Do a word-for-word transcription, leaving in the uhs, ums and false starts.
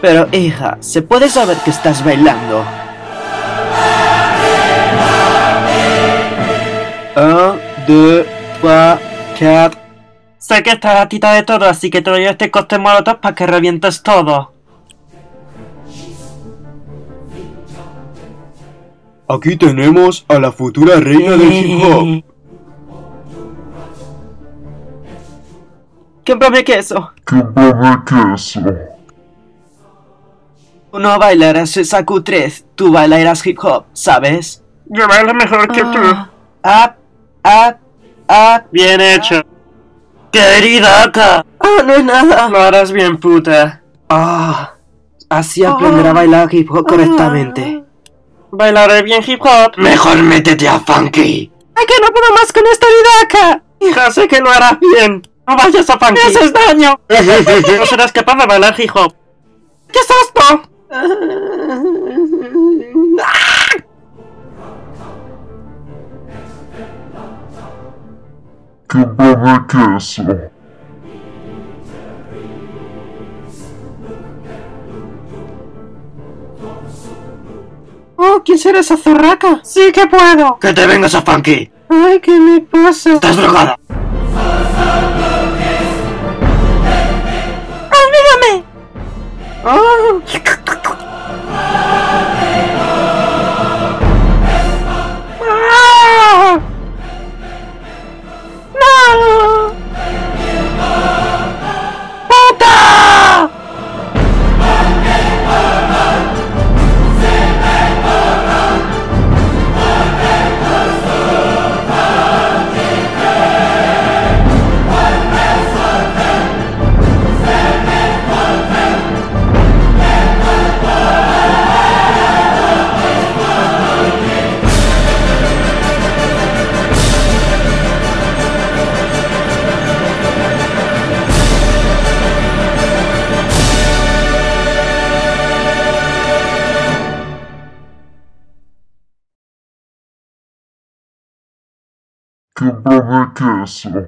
Pero hija, ¿se puede saber que estás bailando? Un, dos, tres, cuatro. Sé que está gatita de todo, así que te doy este cóctel molotov para que revientes todo. Aquí tenemos a la futura reina del hip hop. ¿Quién bebe queso? ¿Quién bebe queso? Tú no bailarás esa cutrez, tú bailarás hip hop, ¿sabes? Yo bailo mejor que ah. tú. Ah, ah, ah. Bien hecho. Ah. Querida acá. Ah, no es nada. Lo harás bien, puta. Ah, así aprenderá ah. a bailar hip hop correctamente. Bailaré bien hip hop. Mejor métete a Funky. Ay, que no puedo más con esta vida acá. Hija, sé que lo harás bien. No vayas a Funky. ¡Me haces daño! No serás capaz de bailar hip hop. ¿Qué es esto? ¡Qué bebé queso! Oh, ¿quién será esa zorraca? ¡Sí que puedo! ¡Que te vengas a Funky! ¡Ay, qué me pasa! ¡Estás drogada! ¡Olvídame! ¡Oh! Que bebé queso.